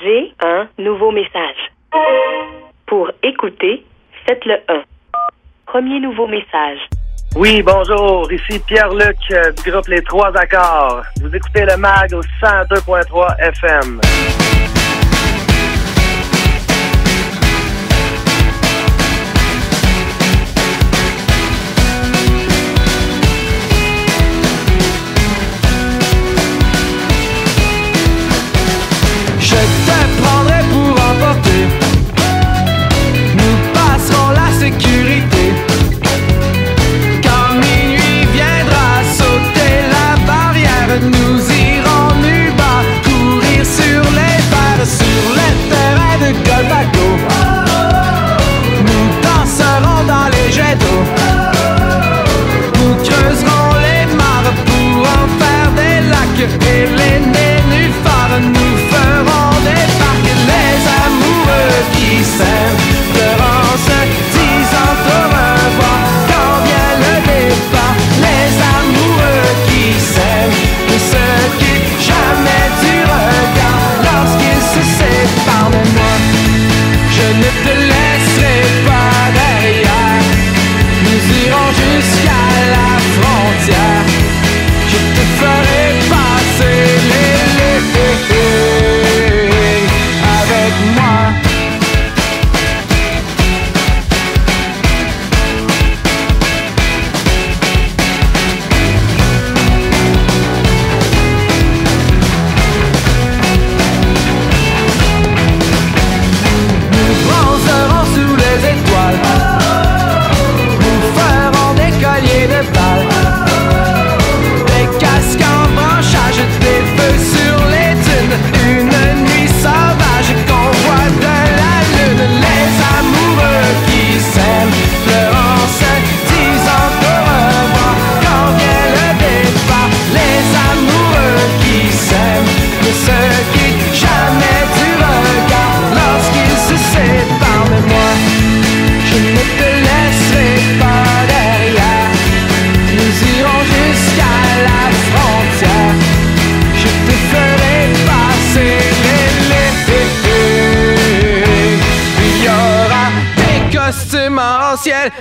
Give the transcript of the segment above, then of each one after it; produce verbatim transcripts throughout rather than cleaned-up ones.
J'ai un nouveau message. Pour écouter, faites-le un. Premier nouveau message. Oui, bonjour, ici Pierre-Luc euh, du groupe Les Trois Accords. Vous écoutez le Mag au cent deux virgule trois F M.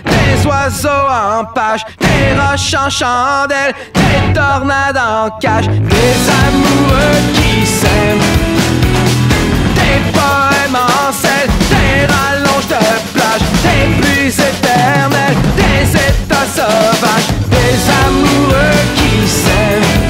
Des oiseaux en page, des roches en chandelle, des tornades en cage, des amoureux qui s'aiment, des poèmes en selle, des rallonges de plage, des pluies éternelles, des états sauvages, des amoureux qui s'aiment.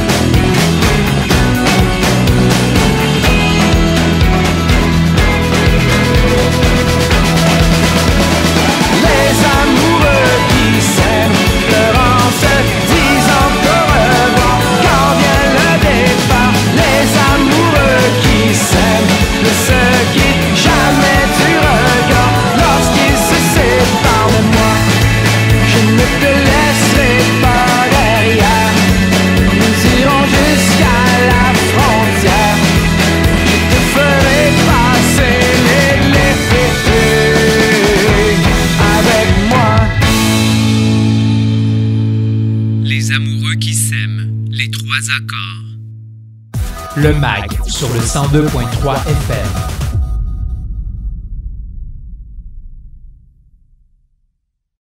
Le Mag sur le cent deux virgule trois F M.